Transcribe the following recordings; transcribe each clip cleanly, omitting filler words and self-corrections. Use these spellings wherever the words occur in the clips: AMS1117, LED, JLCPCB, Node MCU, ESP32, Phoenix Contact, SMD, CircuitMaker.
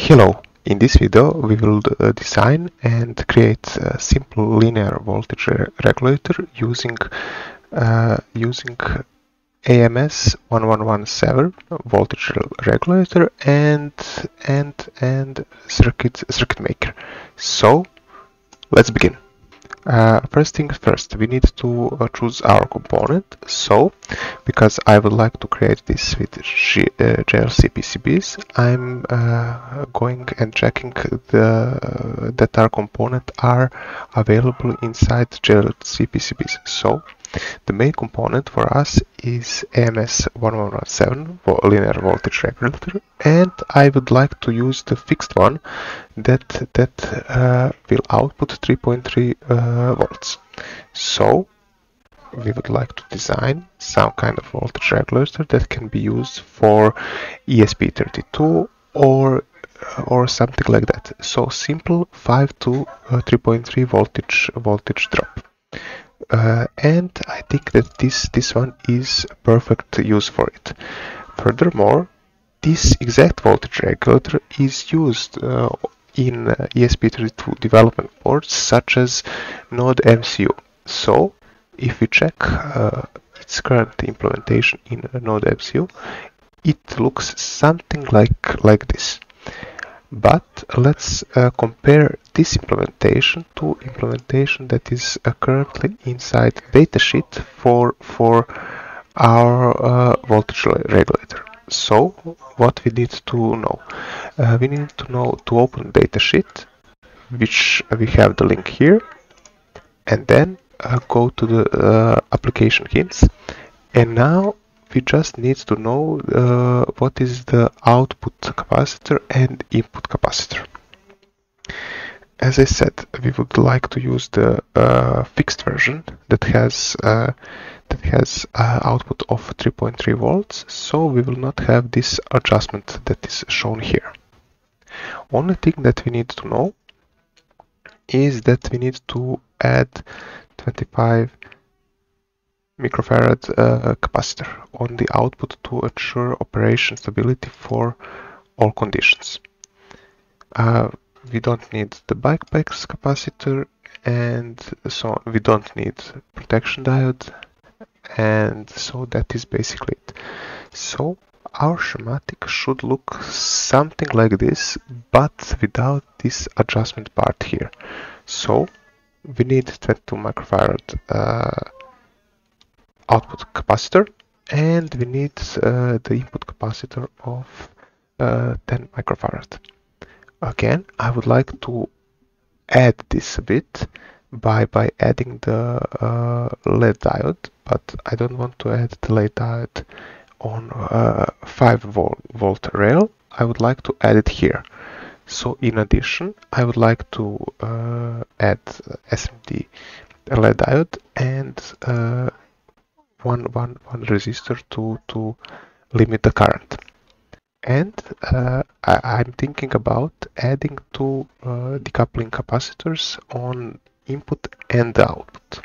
Hello, in this video we will design and create a simple linear voltage regulator using AMS1117 voltage regulator and CircuitMaker. So let's begin. First things first, we need to choose our component. So, because I would like to create this with JLCPCBs, I'm going and checking that our component are available inside JLCPCBs. So, the main component for us is AMS1117 linear voltage regulator, and I would like to use the fixed one that will output 3.3 volts. So we would like to design some kind of voltage regulator that can be used for ESP32 or something like that. So simple 5 to 3.3 voltage drop. And I think that this one is perfect use for it. Furthermore, this exact voltage regulator is used in ESP32 development boards such as Node MCU. So, if we check its current implementation in Node MCU, it looks something like this. But let's compare this implementation to implementation that is currently inside datasheet for our voltage regulator. So what we need to know? We need to know to open datasheet, which we have the link here, and then go to the application hints, and now we just need to know what is the output capacitor and input capacitor. As I said, we would like to use the fixed version that has output of 3.3 volts, so we will not have this adjustment that is shown here. Only thing that we need to know is that we need to add 25 microfarad capacitor on the output to ensure operation stability for all conditions. We don't need the bypass capacitor, and so we don't need protection diode, and so that is basically it. So our schematic should look something like this, but without this adjustment part here. So we need 22 microfarad output capacitor, and we need the input capacitor of 10 microfarad. Again, I would like to add this a bit by adding the LED diode, but I don't want to add the LED diode on 5 volt rail. I would like to add it here. So in addition, I would like to add SMD LED diode and one resistor to limit the current. And I'm thinking about adding two decoupling capacitors on input and the output.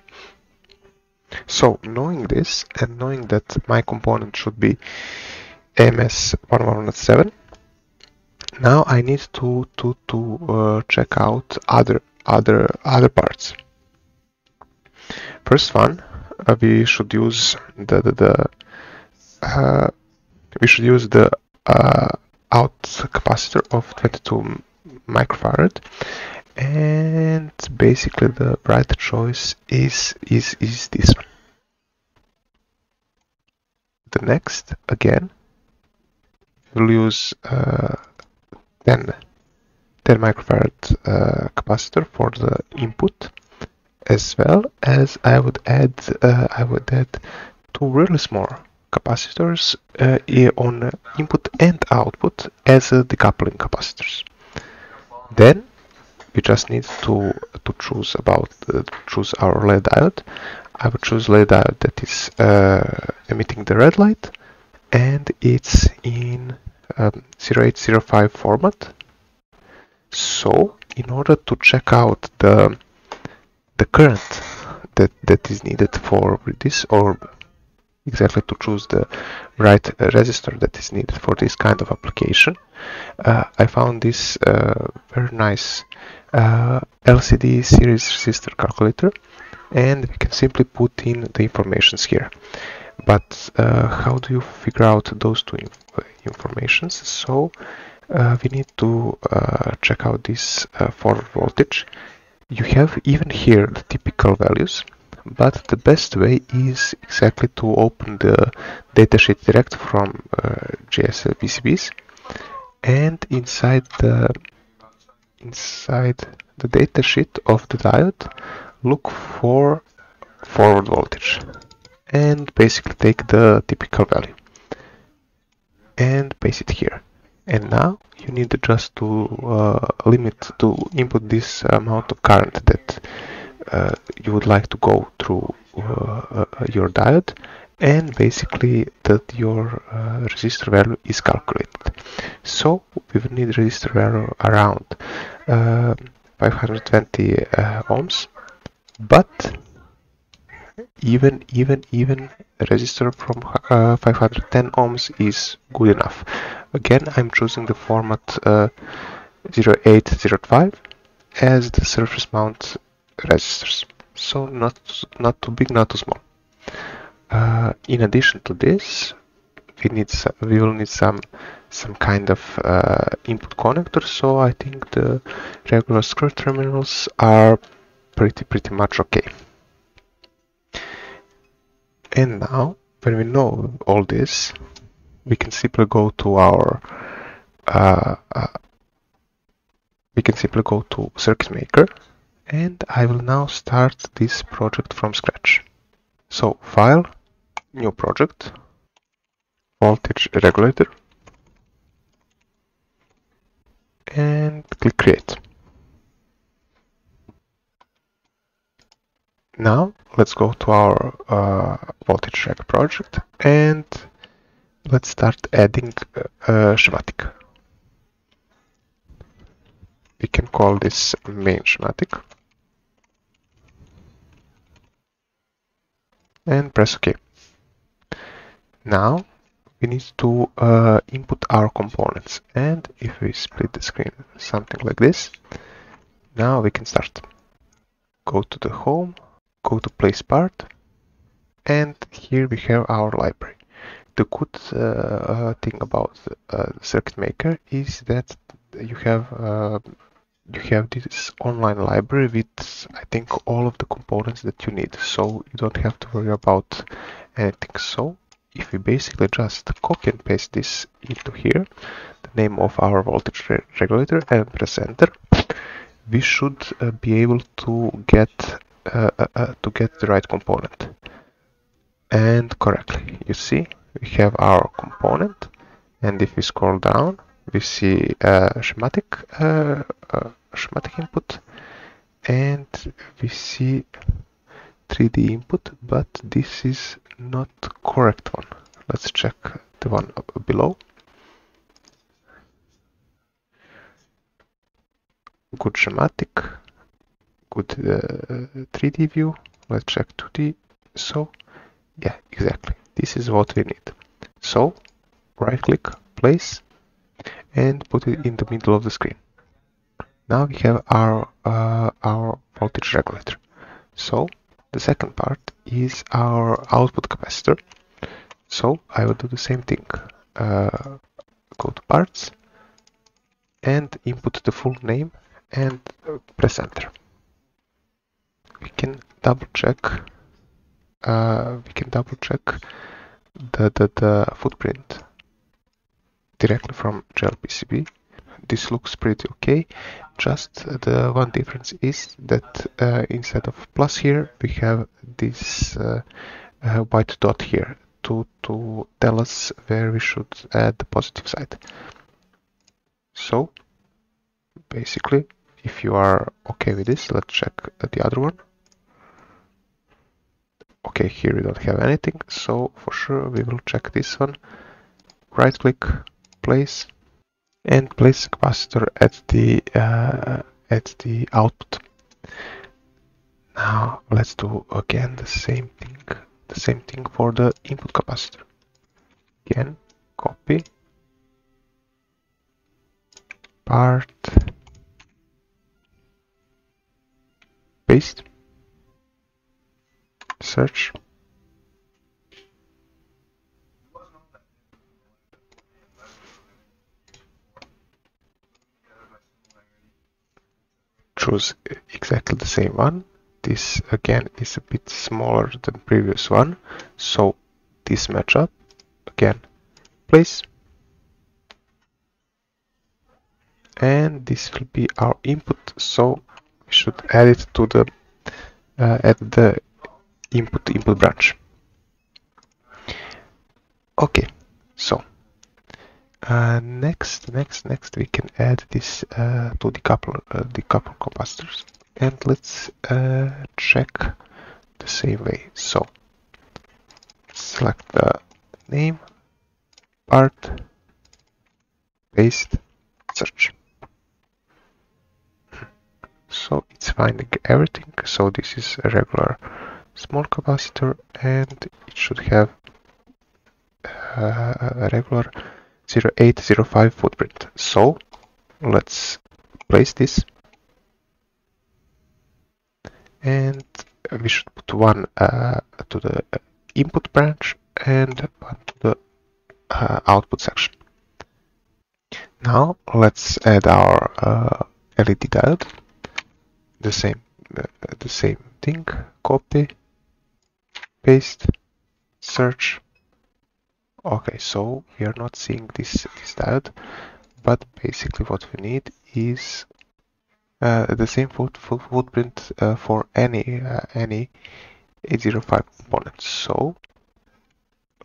So knowing this, and knowing that my component should be AMS1117, now I need to check out other parts. First one, we should use the out capacitor of 22 microfarad, and basically the right choice is this one. The next, again, we'll use 10 microfarad capacitor for the input, as well as I would add two really small capacitors on input and output as decoupling capacitors. Then we just need to choose choose our LED diode. I would choose LED diode that is emitting the red light, and it's in 0805 format. So in order to check out the current that is needed for this, or exactly to choose the right resistor that is needed for this kind of application. I found this very nice LCD series resistor calculator, and we can simply put in the informations here. But how do you figure out those two informations? So we need to check out this forward voltage. You have even here the typical values, but the best way is exactly to open the datasheet direct from JLCPCBs, and inside the datasheet of the diode, look for forward voltage, and basically take the typical value and paste it here. And now you need just to input this amount of current that you would like to go through your diode, and basically that your resistor value is calculated. So we will need resistor value around 520 ohms, but even resistor from 510 ohms is good enough. Again, I'm choosing the format 0805 as the surface mount resistors, so not too big, not too small. In addition to this, we will need some kind of input connector. So I think the regular screw terminals are pretty much okay. And now, when we know all this, we can simply go to our CircuitMaker, and I will now start this project from scratch. So File, New Project, Voltage Regulator, and click Create. Now let's go to our voltage reg project, and let's start adding a schematic. We can call this main schematic and press OK. Now we need to input our components, and if we split the screen something like this, now we can start. Go to the home, go to place part, and here we have our library. The good thing about CircuitMaker is that you have this online library with, I think, all of the components that you need, so you don't have to worry about anything. So if we basically just copy and paste this into here, the name of our voltage regulator, and press enter, we should be able to get the right component. And correctly, you see, we have our component, and if we scroll down, we see schematic input, and we see 3D input, but this is not correct one. Let's check the one up below. Good schematic, good 3D view. Let's check 2D. So yeah, exactly, this is what we need. So right click, place, and put it in the middle of the screen. Now we have our voltage regulator. So the second part is our output capacitor. So I will do the same thing. Go to parts and input the full name, and press enter. We can double check the footprint directly from JLPCB. This looks pretty okay. Just the one difference is that instead of plus here, we have this white dot here to tell us where we should add the positive side. So basically, if you are okay with this, let's check the other one. Okay, here we don't have anything, so for sure we will check this one. Right click, place, and place capacitor at the output. Now let's do again the same thing The same thing for the input capacitor. Again, copy, part, paste, search. Choose exactly the same one. This again is a bit smaller than previous one, so this match up. Again, place, and this will be our input. So we should add it to the at the input branch. Okay, so next we can add this to decoupler capacitors. And let's check the same way. So select the name, part, paste, search. So it's finding everything. So this is a regular small capacitor, and it should have a regular 0805 footprint. So let's place this. And we should put one to the input branch and one to the output section. Now let's add our LED diode. The same thing. Copy, paste, search. Okay, so we are not seeing this diode, but basically what we need is the same footprint for any 805 component. So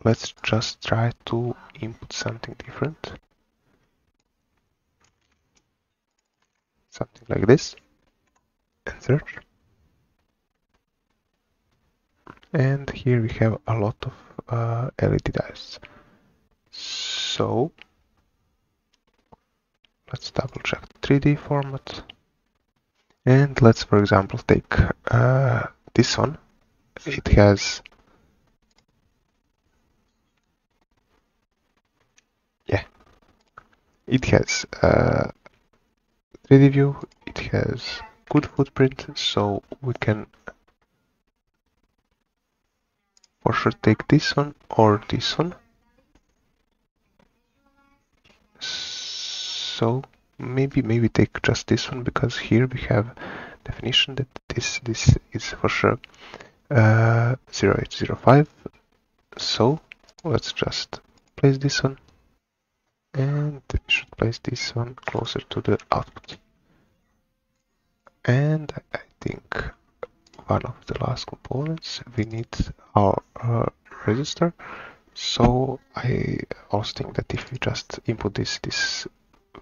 let's just try to input something different, something like this, and search. And here we have a lot of LED diodes. So let's double check 3D format. And let's, for example, take this one. It has, it has 3D view. It has good footprint, so we can for sure take this one or this one. So maybe take just this one, because here we have definition that this is for sure 0805. So let's just place this one, and we should place this one closer to the output. And I think one of the last components we need our resistor. So I also think that if we just input this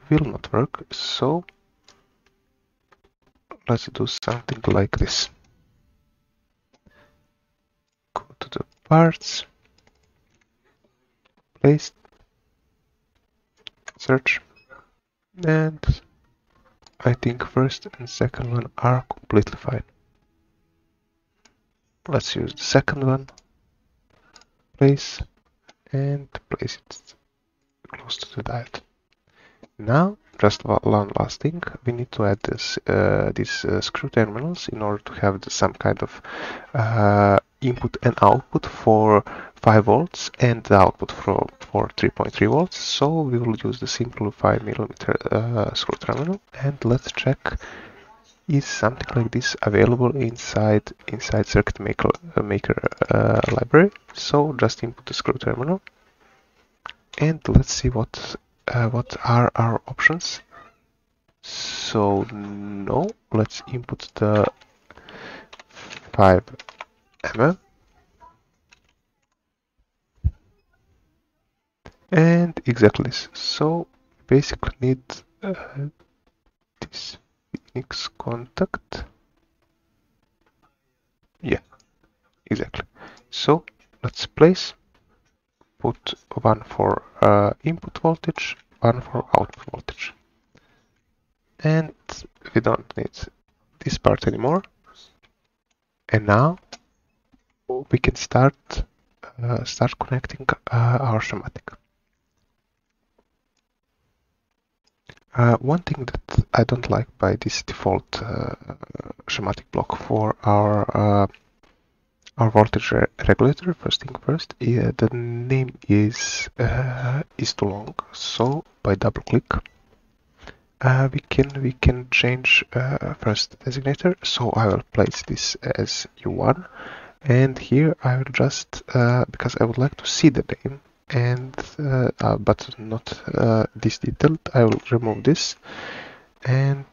will not work, so let's do something like this. Go to the parts, place, search, and I think first and second one are completely fine. Let's use the second one, place, and place it close to the diode. Now, just one last thing, we need to add these screw terminals in order to have some kind of input and output for 5 volts and the output for 3.3 volts. So we will use the simple 5mm screw terminal, and let's check is something like this available inside CircuitMaker library. So just input the screw terminal, and let's see what are our options. So no, let's input the 5mm, and exactly this. So basically need this Phoenix contact. Yeah, exactly. So let's place, put one for input voltage, one for output voltage, and we don't need this part anymore. And now so we can start connecting our schematic. One thing that I don't like by this default schematic block for our voltage regulator, first thing first, the name is too long. So by double click, we can change first designator. So I will place this as U1, and here I will just because I would like to see the name and but not this detailed. I will remove this, and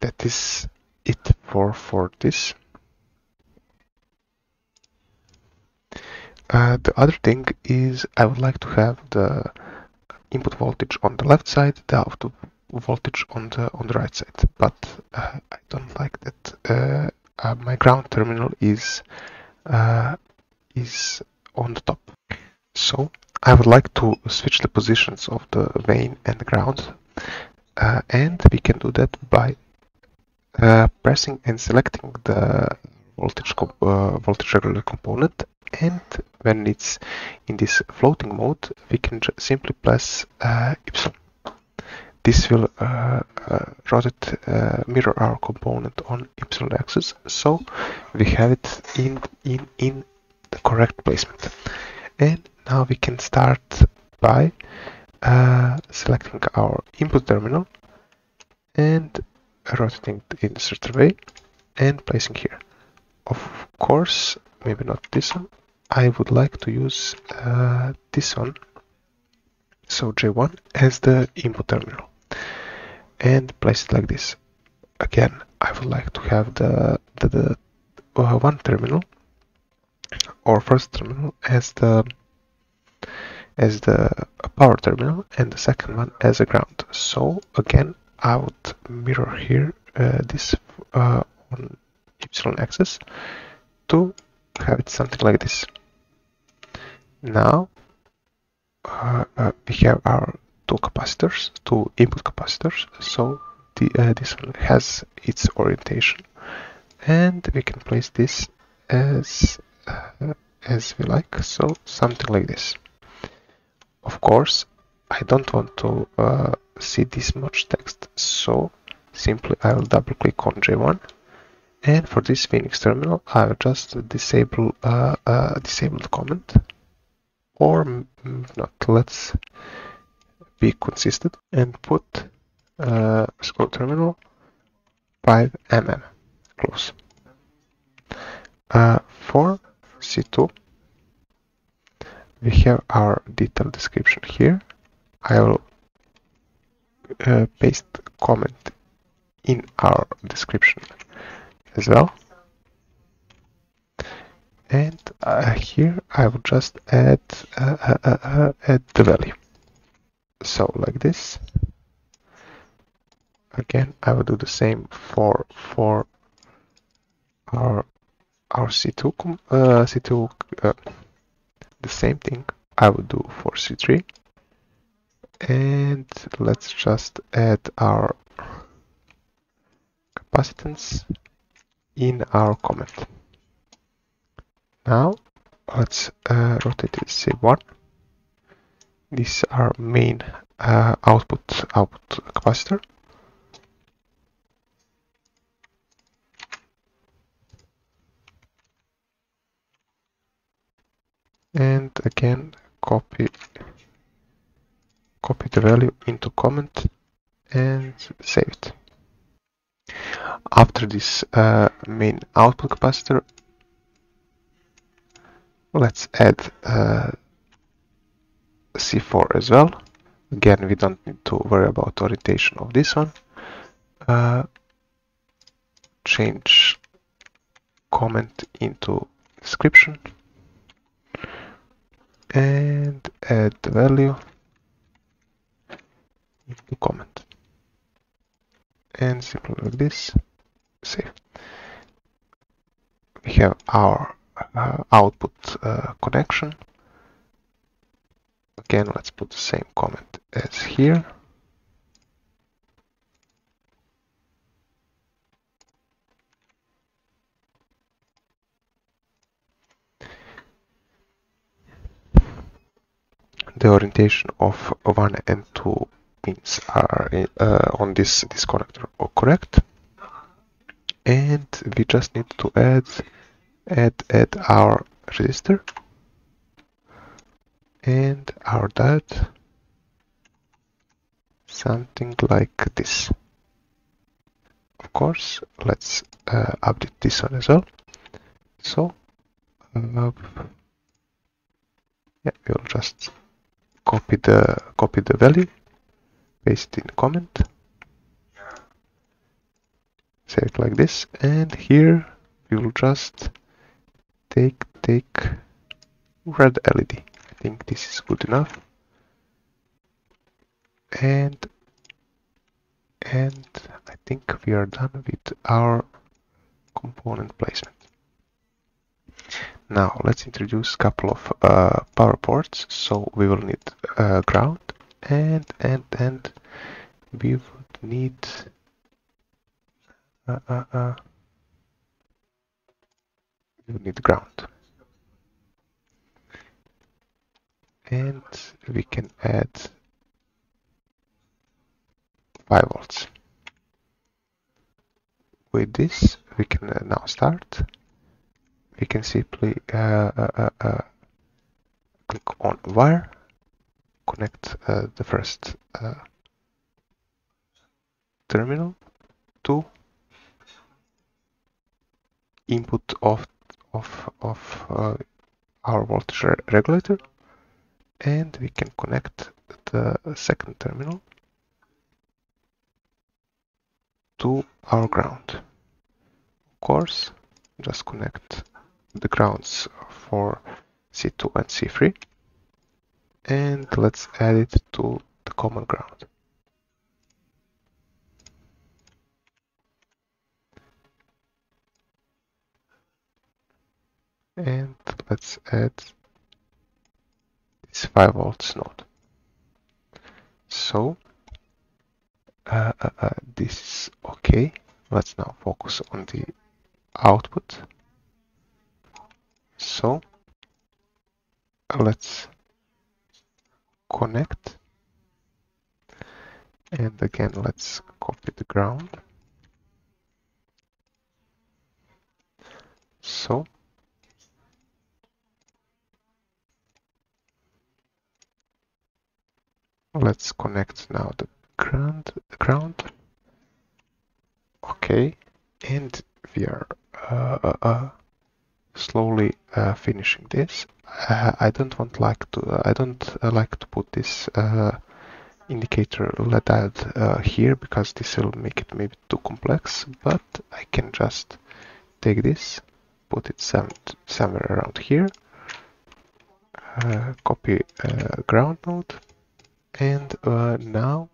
that is it for this. The other thing is I would like to have the input voltage on the left side, the output voltage on the right side. But I don't like that my ground terminal is on the top. So I would like to switch the positions of the main and the ground, and we can do that by pressing and selecting the voltage regulator component. And when it's in this floating mode, we can simply press Y. This will rotate, mirror our component on Y axis, so we have it in the correct placement. And now we can start by selecting our input terminal and rotating it in a certain way and placing here. Of course, maybe not this one. I would like to use this one, so J1 as the input terminal, and place it like this. Again, I would like to have the one terminal or first terminal as the power terminal, and the second one as a ground. So again, I would mirror here this on Y axis to have it something like this. Now we have our two input capacitors, so this one has its orientation, and we can place this as we like, so something like this. Of course, I don't want to see this much text, so simply I will double click on J1. And for this Phoenix terminal, I will just disable the comment, or not. Let's be consistent and put scroll terminal 5mm close. For C2, we have our detailed description here. I will paste comment in our description as well, and here I will just add the value, so like this. Again, I will do the same for our C2 the same thing I will do for C3, and let's just add our capacitance in our comment. Now let's rotate this C1. These are main output capacitor, and again copy the value into comment and save it. After this main output capacitor, let's add C4 as well. Again, we don't need to worry about orientation of this one. Change comment into description and add the value into comment. And simply like this, save. We have our output connection. Again, let's put the same comment as here. the orientation of 1 and 2 pins are on this connector are correct, and we just need to add our resistor and our diode, something like this. Of course, let's update this one as well. So yeah, we'll just copy the value, paste it in comment, save it like this, and here we will just take red LED. I think this is good enough, and I think we are done with our component placement. Now let's introduce a couple of power ports. So we will need ground, and we would need we need ground, and we can add 5 volts. With this, we can now start. We can simply click on wire, connect the first terminal to input of our voltage regulator, and we can connect the second terminal to our ground. Of course, just connect the grounds for C2 and C3, and let's add it to the common ground. And let's add this 5 volts node. So this is okay. Let's now focus on the output. So let's connect, and again let's copy the ground. So let's connect now the ground. Okay, and we are slowly finishing this. I don't like to put this indicator LED diode here, because this will make it maybe too complex, but I can just take this, put it somewhere around here, copy ground node, and now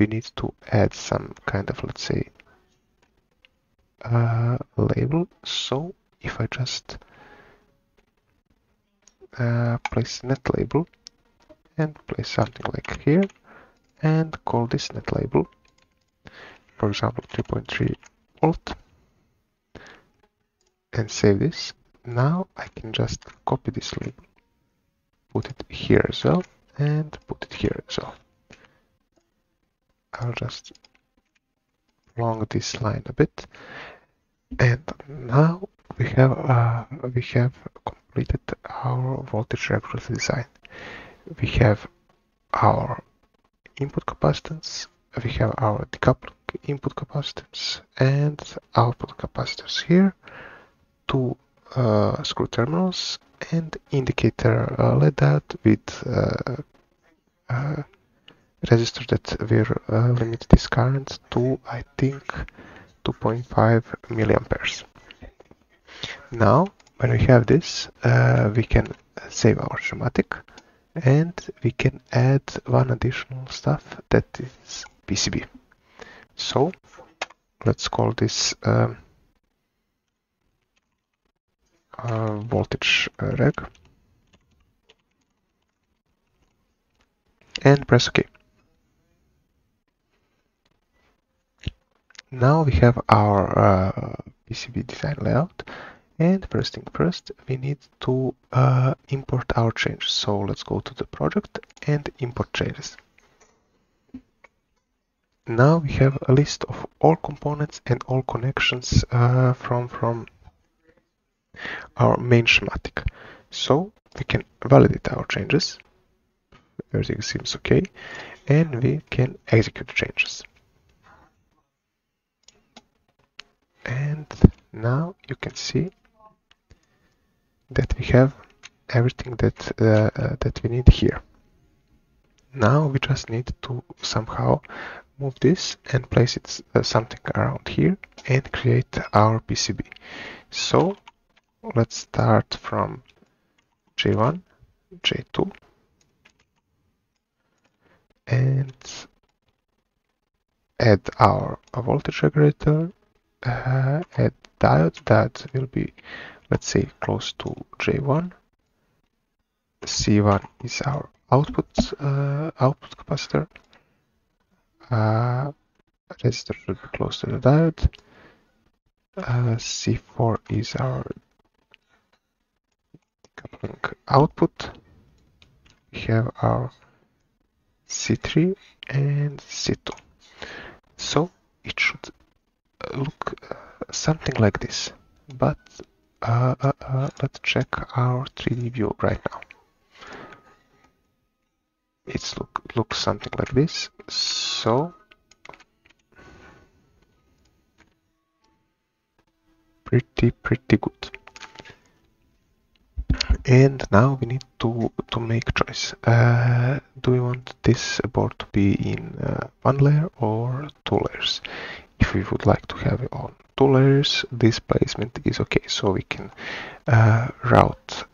we need to add some kind of, let's say, label. So if I just place net label and place something like here and call this net label, for example 3.3 volt, and save this. Now I can just copy this label, put it here as well, and put it here as well. I'll just prolong this line a bit, and now we have completed our voltage regulator design. We have our input capacitance, we have our decoupling input capacitance and output capacitors here, 2 screw terminals, and indicator LED diode with resistor that will limit this current to, I think, 2.5 milliamperes. Now, when we have this, we can save our schematic, and we can add one additional stuff, that is PCB. So let's call this voltage reg, and press OK. Now we have our PCB design layout, And first thing first, we need to import our changes. So let's go to the project and import changes. Now we have a list of all components and all connections from our main schematic. So we can validate our changes. Everything seems okay. And we can execute changes. And now you can see that we have everything that that we need here. Now we just need to somehow move this and place it something around here and create our PCB. So let's start from J1, J2, and add our voltage regulator, add diode. That will be, let's say, close to J1. C1 is our output capacitor. Resistor should be close to the diode. C4 is our decoupling output. We have our C3 and C2. So it should look something like this, but let's check our 3D view right now. It's looks something like this. So pretty good. And now we need to make choice. Do we want this board to be in one layer or two layers? If we would like to have it on two layers, this placement is okay. So we can route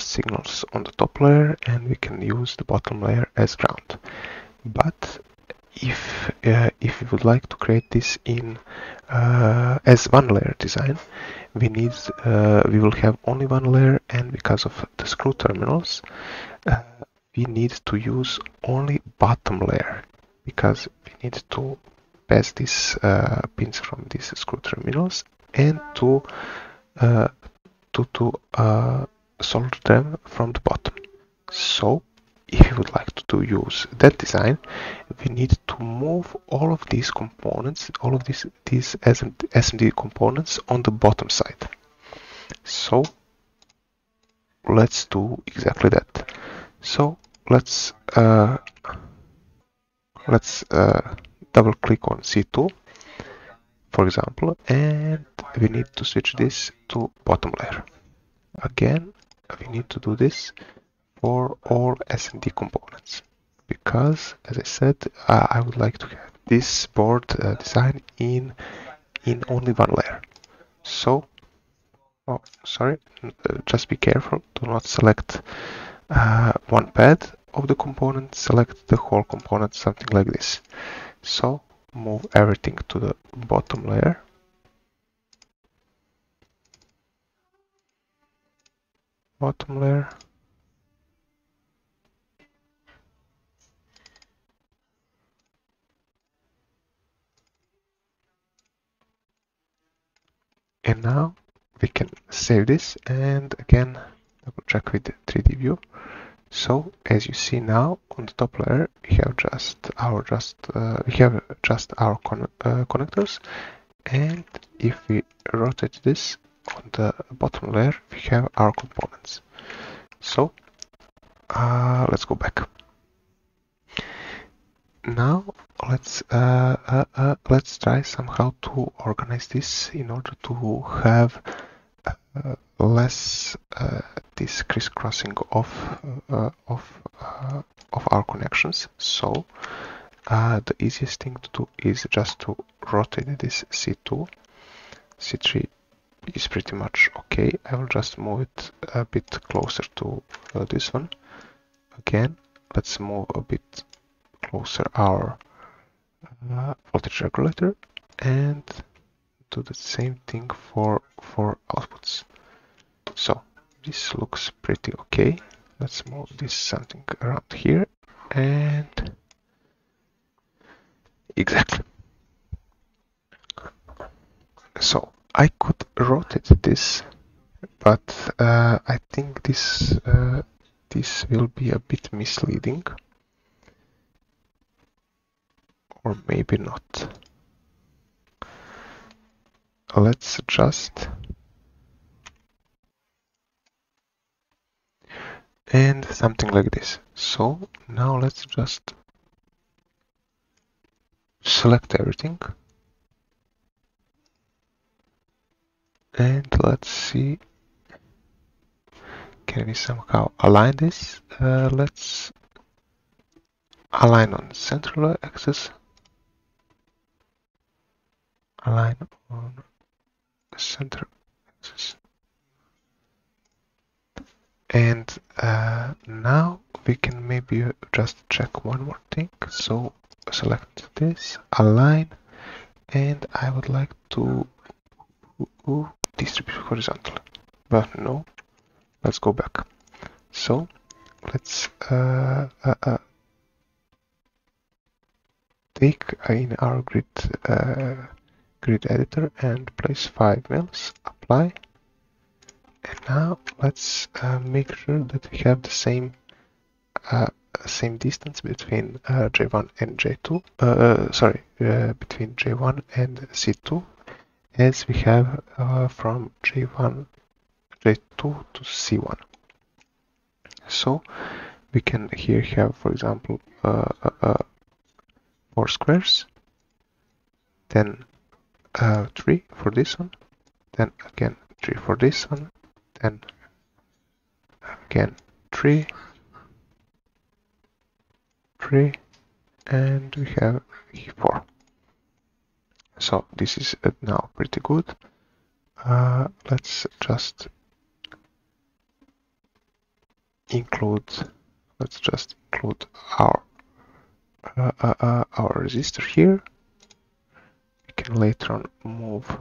signals on the top layer and we can use the bottom layer as ground. But if we would like to create this in as one layer design, we will have only one layer, and because of the screw terminals, we need to use only bottom layer, because we need to pass these pins from these screw terminals and to solder them from the bottom. So if you would like to use that design, we need to move all of these components, all of these SMD components on the bottom side. So let's do exactly that. So let's double click on C2, for example, and we need to switch this to bottom layer. Again, we need to do this for all SMD components, because as I said, I would like to have this board design in only one layer. So, oh, sorry, just be careful, do not select one pad of the component, select the whole component, something like this. So move everything to the bottom layer. Bottom layer. And now we can save this and again double check with the 3D view. So as you see now on the top layer, we have just our connectors, and if we rotate this on the bottom layer, we have our components. So let's go back. Now let's try somehow to organize this in order to have less this crisscrossing of our connections. So the easiest thing to do is just to rotate this C2. C3 is pretty much okay. I will just move it a bit closer to this one. Again, let's move a bit closer our voltage regulator and do the same thing for outputs. So this looks pretty okay. Let's move this something around here, and exactly. So I could rotate this but I think this this will be a bit misleading, or maybe not. Let's adjust and something like this. So now let's just select everything and let's see, can we somehow align this? Let's align on central axis, align on central axis, and now we can maybe just check one more thing. So select this, align, and I would like to distribute horizontally, but no, let's go back. So let's take in our grid editor and place 5 mils, apply, and now let's make sure that we have the same distance between J1 and J2, between J1 and C2 as we have from J2 to C1. So we can here have, for example, 4 squares, then 3 for this one, then again 3 for this one, then again 3, and we have 4. So this is now pretty good. Let's just include our resistor here. We can later on move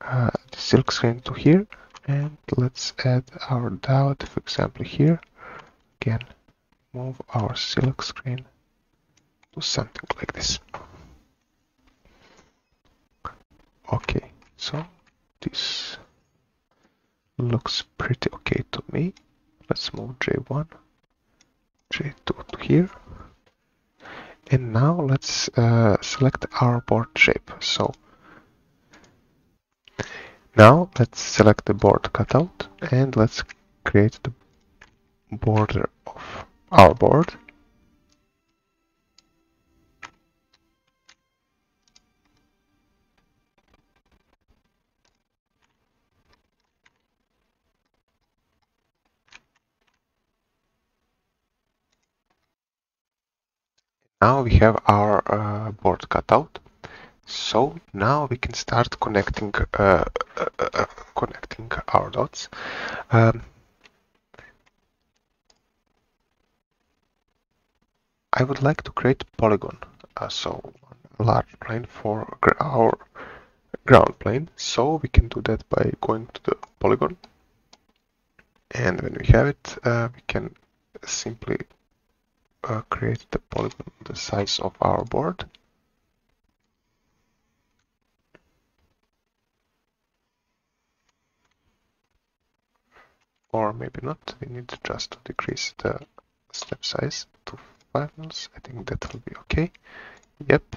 the silk screen to here, and let's add our diode, for example, here. Again, move our silk screen to something like this. Okay, so this looks pretty okay to me. Let's move J1, J2 to here. And now let's select our board shape. So now let's select the board cutout and let's create the border of our board. Now we have our board cutout, so now we can start connecting our dots. I would like to create a polygon, so a large plane for our ground plane. So we can do that by going to the polygon, and when we have it, we can simply create the polygon the size of our board. Or maybe not, we need just to decrease the step size to 5 mils. I think that will be okay. Yep.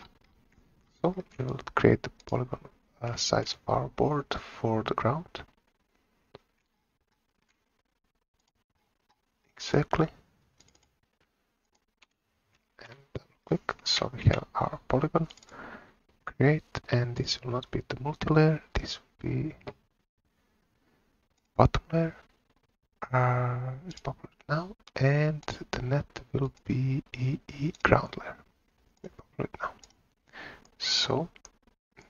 So we will create the polygon size of our board for the ground. Exactly. So we have our polygon, create, and this will not be the multi-layer, this will be bottom layer, it's popular now, and the net will be EE ground layer, popular now. So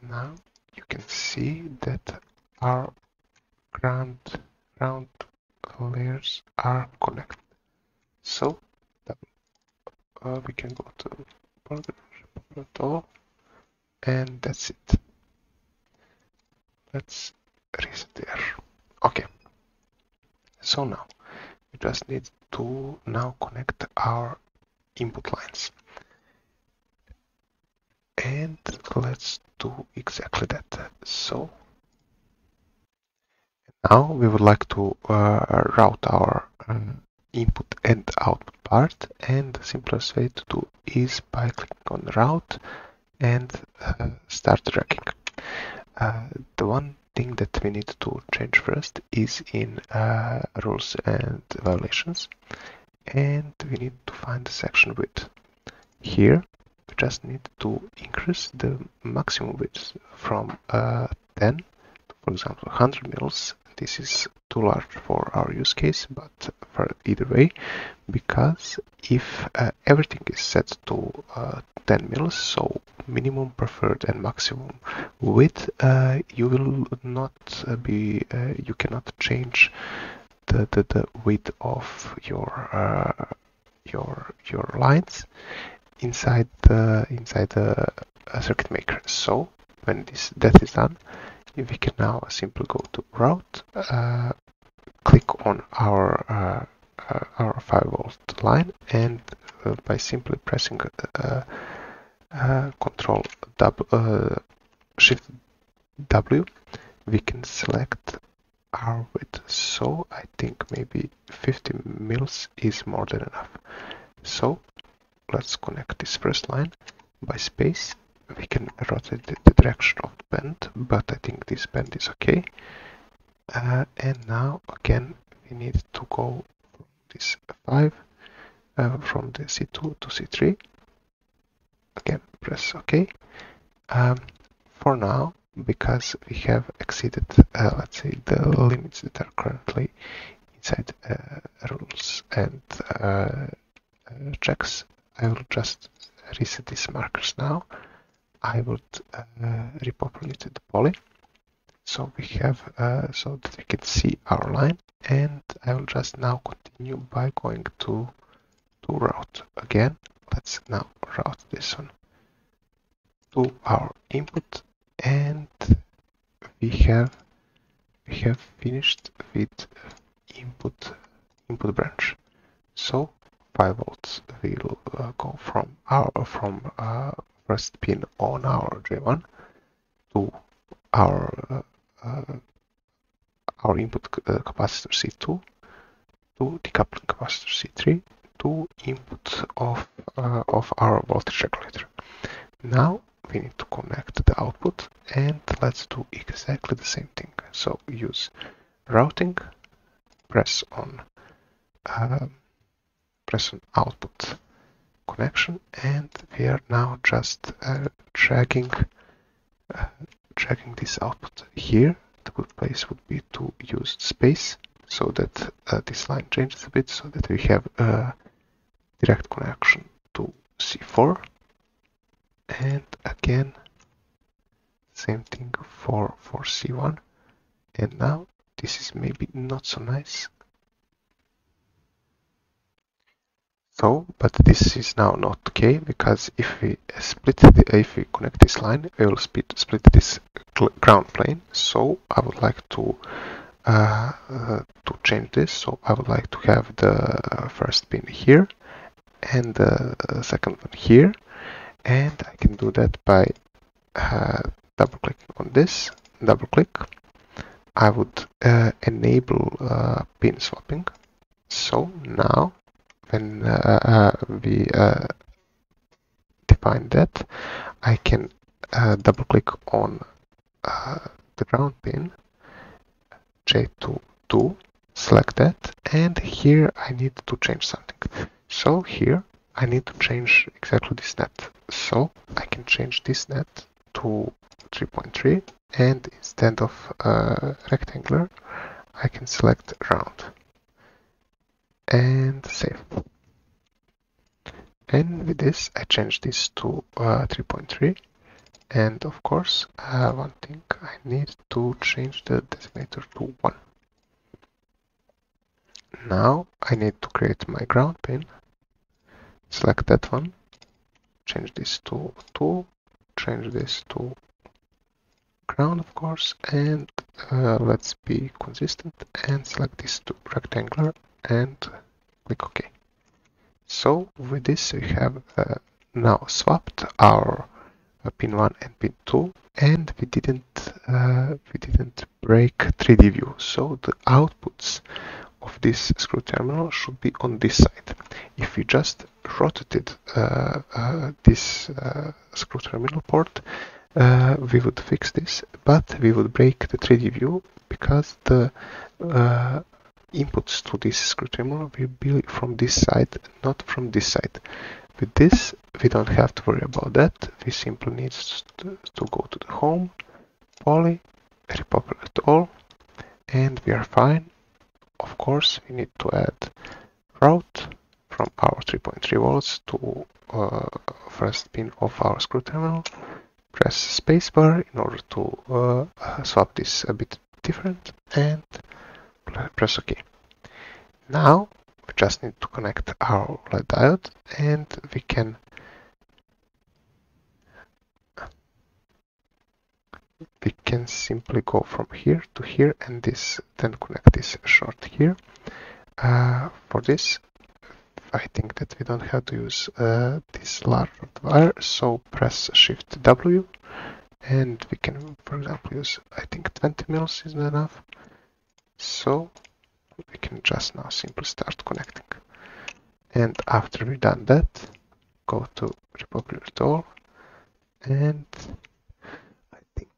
now you can see that our ground layers are connected. So we can go to polygon and that's it. Let's reset there. Okay. So now we just need to now connect our input lines. And let's do exactly that. So Now we would like to route our input and output part, and the simplest way to do is by clicking on route and start tracking. The one thing that we need to change first is in rules and violations, and we need to find the section width. Here we just need to increase the maximum width from 10 to, for example, 100 mils. This is too large for our use case, but for either way, because if everything is set to 10 mils, so minimum preferred and maximum width, you will not be you cannot change the width of your lines inside the CircuitMaker. So when that is done, we can now simply go to route, click on our 5V line, and by simply pressing Control Shift W, we can select our width. So I think maybe 50 mils is more than enough. So let's connect this first line by space. We can rotate the direction of the bend, but I think this bend is okay. And now again, we need to go from this 5, from the C2 to C3. Again, press OK. For now, because we have exceeded, let's say, the limits that are currently inside rules and checks, I will just reset these markers now. I would repopulate the poly, so we have so that we can see our line, and I will just now continue by going to route again. Let's now route this one to our input, and we have finished with input branch. So 5V will go from first pin on our J1 to our input capacitor C2, to decoupling capacitor C3, to input of our voltage regulator. Now we need to connect the output, and let's do exactly the same thing. So use routing, press on output connection, and we are now just dragging this output. Here the good place would be to use space so that this line changes a bit, so that we have a direct connection to C4, and again same thing for C1. And now this is maybe not so nice. So, but this is now not okay, because if we connect this line, we will split this ground plane. So I would like to change this. So I would like to have the first pin here and the second one here, and I can do that by double clicking on this. Double click. I would enable pin swapping. So now, when we define that, I can double click on the ground pin J2, select that, and here I need to change something. So here I need to change exactly this net. So I can change this net to 3.3, and instead of rectangular, I can select round. And save. And with this, I change this to 3.3. And of course, one thing, I need to change the designator to 1. Now I need to create my ground pin. Select that one. Change this to 2. Change this to ground, of course. And let's be consistent and select this to rectangular. And click OK. So with this, we have now swapped our pin 1 and pin 2 and we didn't break 3D view, so the outputs of this screw terminal should be on this side. If we just rotated this screw terminal port, we would fix this, but we would break the 3D view because the inputs to this screw terminal will be from this side, not from this side. With this, we don't have to worry about that. We simply need to go to the home, poly, repopulate all, and we are fine. Of course, we need to add route from our 3.3 volts to first pin of our screw terminal. Press spacebar in order to swap this a bit different, and press OK. Now we just need to connect our LED diode, and we can simply go from here to here, and this then connect this short here. For this, I think that we don't have to use this large wire, so press Shift W, and we can, for example, use, I think 20 mils is enough. So we can just now simply start connecting. And after we've done that, go to repopulate all, and I think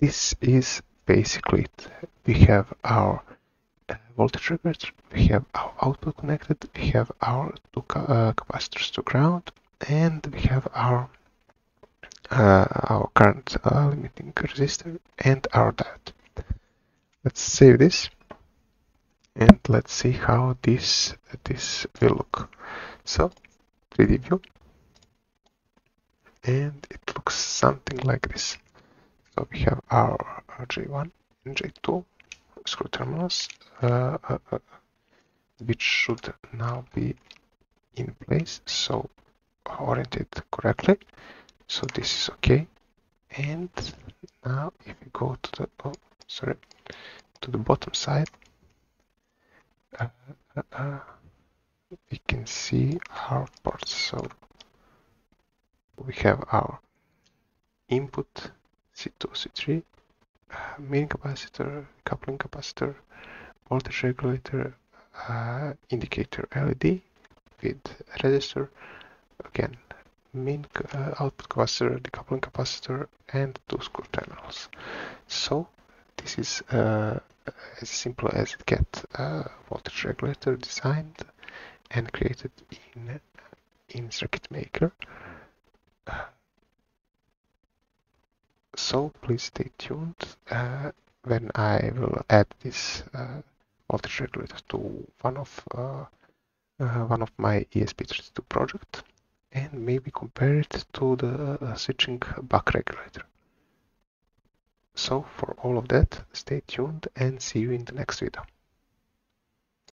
this is basically it. We have our voltage regulator, we have our output connected, we have our two capacitors to ground, and we have our current limiting resistor and our diode. Let's save this. And let's see how this will look. So 3D view, and it looks something like this. So we have our J1 and J2 screw terminals, which should now be in place, so oriented correctly. So this is okay. And now if we go to the to the bottom side, we can see our ports. So we have our input C2, C3, main capacitor, coupling capacitor, voltage regulator, indicator LED with resistor, again main output capacitor, decoupling capacitor, and two screw terminals. So this is as simple as it gets. Voltage regulator designed and created in CircuitMaker. So please stay tuned when I will add this voltage regulator to one of my ESP32 project, and maybe compare it to the switching buck regulator. So for all of that, stay tuned and see you in the next video.